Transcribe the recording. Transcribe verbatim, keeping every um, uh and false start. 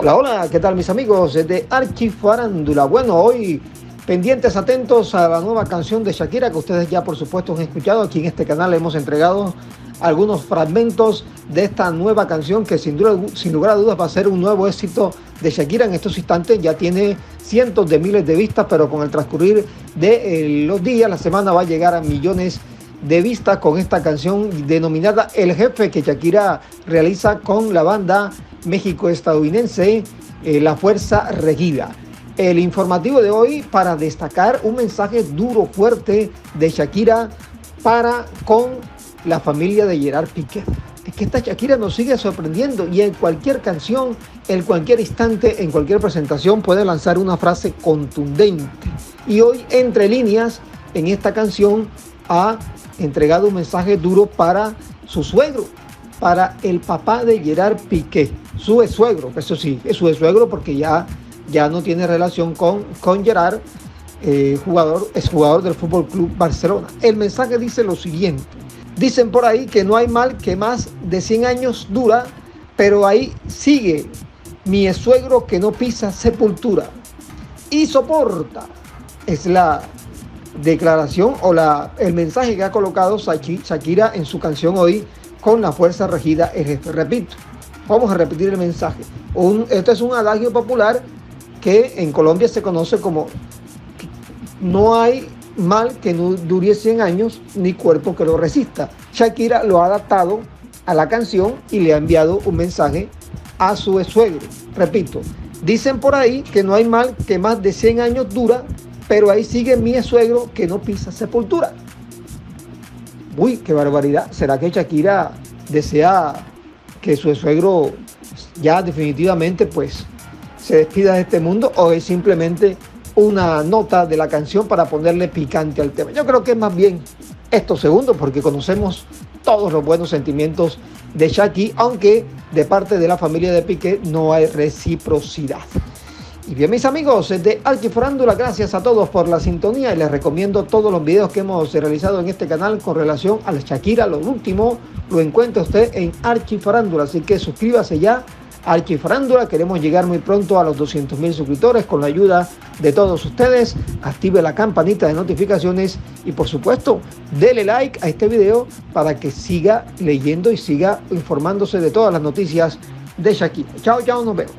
Hola, hola, ¿qué tal mis amigos de Archie Farándula? Bueno, hoy pendientes, atentos a la nueva canción de Shakira, que ustedes ya por supuesto han escuchado. Aquí en este canal hemos entregado algunos fragmentos de esta nueva canción que sin duda, sin lugar a dudas va a ser un nuevo éxito de Shakira. En estos instantes ya tiene cientos de miles de vistas, pero con el transcurrir de eh, los días, la semana va a llegar a millones de vistas con esta canción denominada El Jefe, que Shakira realiza con la banda México-estadounidense eh, La Fuerza Regida. El informativo de hoy para destacar un mensaje duro, fuerte de Shakira para con la familia de Gerard Piqué. Es que esta Shakira nos sigue sorprendiendo y en cualquier canción, en cualquier instante, en cualquier presentación puede lanzar una frase contundente. Y hoy, entre líneas, en esta canción ha entregado un mensaje duro para su suegro, para el papá de Gerard Piqué, su ex-suegro, eso sí, es su ex-suegro porque ya, ya no tiene relación con, con Gerard, eh, jugador, exjugador del Fútbol Club Barcelona. El mensaje dice lo siguiente: dicen por ahí que no hay mal que más de cien años dura, pero ahí sigue mi ex-suegro que no pisa sepultura y soporta. Es la declaración o la, el mensaje que ha colocado Shakira en su canción hoy con La Fuerza Regida, El Jefe. Repito, vamos a repetir el mensaje. Un, esto es un adagio popular que en Colombia se conoce como: no hay mal que no dure cien años ni cuerpo que lo resista. Shakira lo ha adaptado a la canción y le ha enviado un mensaje a su suegro. Repito, dicen por ahí que no hay mal que más de cien años dura, pero ahí sigue mi suegro que no pisa sepultura. Uy, qué barbaridad. ¿Será que Shakira desea que su suegro ya definitivamente pues se despida de este mundo, o es simplemente una nota de la canción para ponerle picante al tema? Yo creo que es más bien estos segundos, porque conocemos todos los buenos sentimientos de Shakira, aunque de parte de la familia de Piqué no hay reciprocidad. Y bien, mis amigos de Archie Farándula, gracias a todos por la sintonía y les recomiendo todos los videos que hemos realizado en este canal con relación a la Shakira. Lo último lo encuentra usted en Archie Farándula, así que suscríbase ya a Archie Farándula. Queremos llegar muy pronto a los doscientos mil suscriptores con la ayuda de todos ustedes. Active la campanita de notificaciones y por supuesto dele like a este video para que siga leyendo y siga informándose de todas las noticias de Shakira. Chao, chao, nos vemos.